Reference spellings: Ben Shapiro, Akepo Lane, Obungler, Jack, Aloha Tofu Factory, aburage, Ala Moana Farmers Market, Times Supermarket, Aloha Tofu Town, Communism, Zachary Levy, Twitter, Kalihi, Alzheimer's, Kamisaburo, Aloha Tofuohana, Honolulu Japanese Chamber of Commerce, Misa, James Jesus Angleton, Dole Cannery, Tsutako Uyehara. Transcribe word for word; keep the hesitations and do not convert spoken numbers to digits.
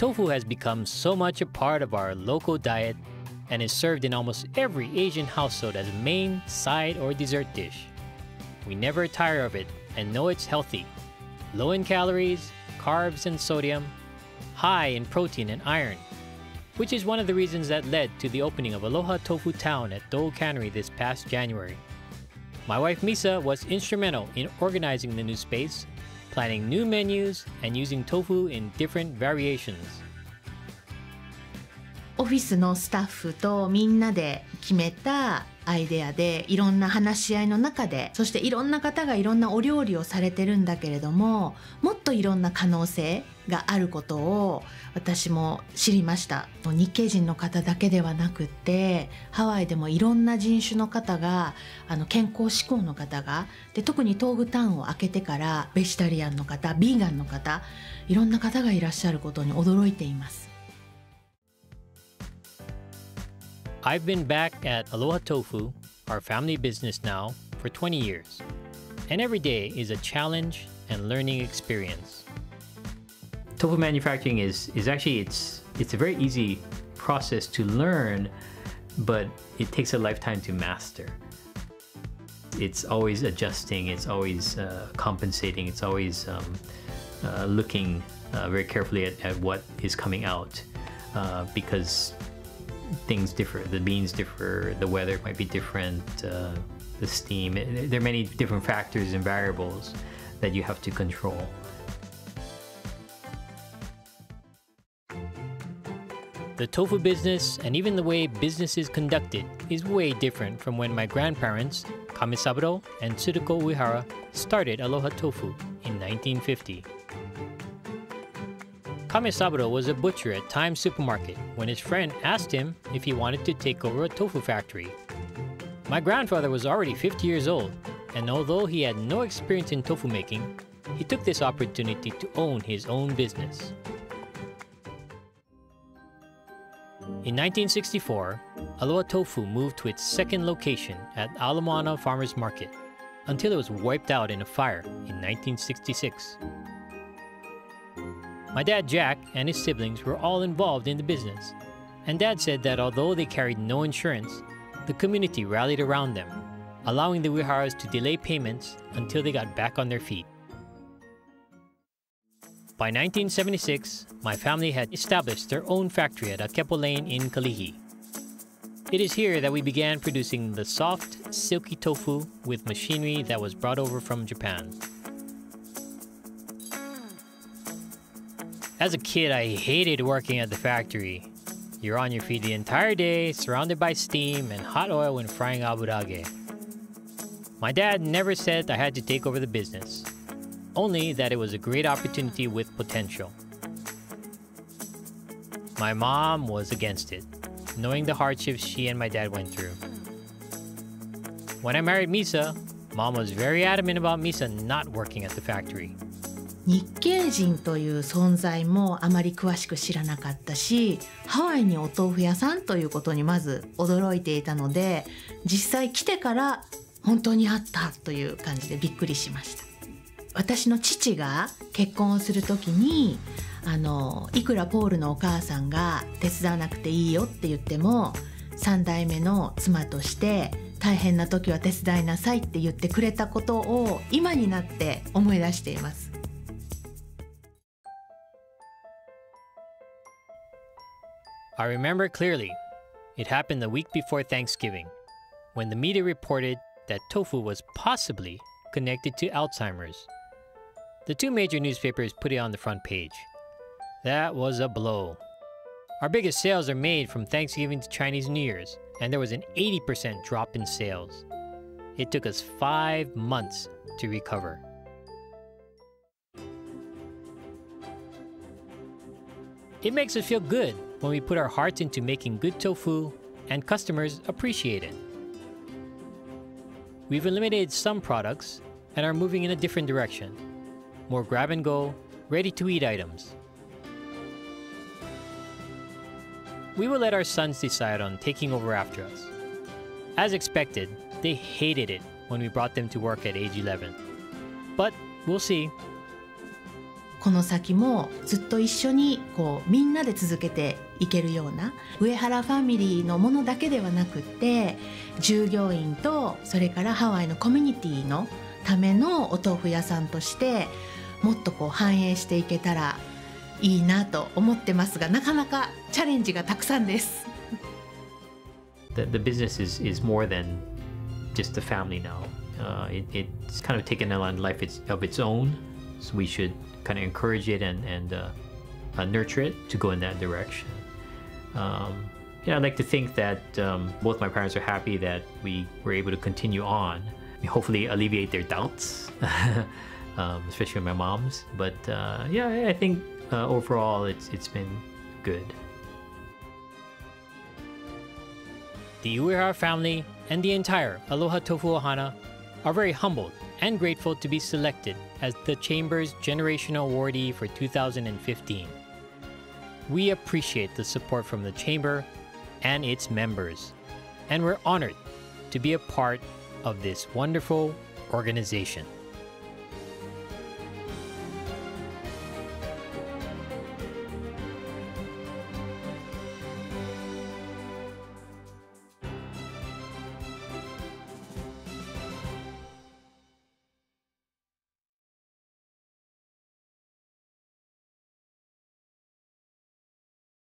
tofu has become so much a part of our local diet and is served in almost every Asian household as a main, side, or dessert dish. We never tire of it and know it's healthy, low in calories, carbs and sodium, high in protein and iron, which is one of the reasons that led to the opening of Aloha Tofu Town at Dole Cannery this past January. My wife Misa was instrumental in organizing the new space, planning new menus, and using tofu in different variations. オフィスのスタッフとみんなで決めたアイデアでいろんな話し合いの中でそしていろんな方がいろんなお料理をされてるんだけれどももっといろんな可能性があることを私も知りました日系人の方だけではなくってハワイでもいろんな人種の方があの健康志向の方がで特に東武タウンを開けてからベジタリアンの方ビーガンの方いろんな方がいらっしゃることに驚いています I've been back at Aloha Tofu, our family business now, for twenty years, and every day is a challenge and learning experience. Tofu manufacturing is, is actually, it's, it's a very easy process to learn, but it takes a lifetime to master. It's always adjusting, it's always uh, compensating, it's always um, uh, looking uh, very carefully at, at what is coming out uh, because things differ, the beans differ, the weather might be different, uh, the steam. There are many different factors and variables that you have to control. The tofu business and even the way business is conducted is way different from when my grandparents, Kamisaburo and Tsutako Uyehara, started Aloha Tofu in nineteen fifty. Kamisaburo was a butcher at Times Supermarket when his friend asked him if he wanted to take over a tofu factory. My grandfather was already fifty years old, and although he had no experience in tofu making, he took this opportunity to own his own business. In nineteen sixty-four, Aloha Tofu moved to its second location at Ala Moana Farmers Market until it was wiped out in a fire in nineteen sixty-six. My dad Jack and his siblings were all involved in the business, and Dad said that although they carried no insurance, the community rallied around them, allowing the Uyeharas to delay payments until they got back on their feet. By nineteen seventy-six, my family had established their own factory at Akepo Lane in Kalihi. It is here that we began producing the soft, silky tofu with machinery that was brought over from Japan. As a kid, I hated working at the factory. You're on your feet the entire day, surrounded by steam and hot oil when frying aburage. My dad never said I had to take over the business, only that it was a great opportunity with potential. My mom was against it, knowing the hardships she and my dad went through. When I married Misa, Mom was very adamant about Misa not working at the factory. 日系人という存在もあまり詳しく知らなかったしハワイにお豆腐屋さんということにまず驚いていたので実際来てから本当にあったという感じでびっくりしました私の父が結婚をする時にあのいくらポールのお母さんが手伝わなくていいよって言っても3代目の妻として大変な時は手伝いなさいって言ってくれたことを今になって思い出しています。 I remember clearly. It happened the week before Thanksgiving, when the media reported that tofu was possibly connected to Alzheimer's. The two major newspapers put it on the front page. That was a blow. Our biggest sales are made from Thanksgiving to Chinese New Year's, and there was an eighty percent drop in sales. It took us five months to recover. It makes us feel good when we put our hearts into making good tofu and customers appreciate it. We've eliminated some products and are moving in a different direction. More grab-and-go, ready-to-eat items. We will let our sons decide on taking over after us. As expected, they hated it when we brought them to work at age eleven. But we'll see. この先もずっと一緒にこうみんなで続けていけるような、上原ファミリーのものだけではなくって従業員とそれからハワイのコミュニティのためのお豆腐屋さんとしてもっとこう繁栄していけたらいいなと思ってますが、なかなかチャレンジがたくさんです。The, the business is, is more than just the family now. Uh, it, it's kind of taken on life it's, of its own, so we should kind of encourage it and, and uh, uh, nurture it to go in that direction. Um, you know, I'd like to think that um, both my parents are happy that we were able to continue on. We hopefully alleviate their doubts, um, especially my mom's. But uh, yeah, I think uh, overall it's, it's been good. The Uyehara family and the entire Aloha Tofuohana are very humbled and grateful to be selected as the Chamber's Generational Awardee for two thousand fifteen. We appreciate the support from the Chamber and its members, and we're honored to be a part of this wonderful organization.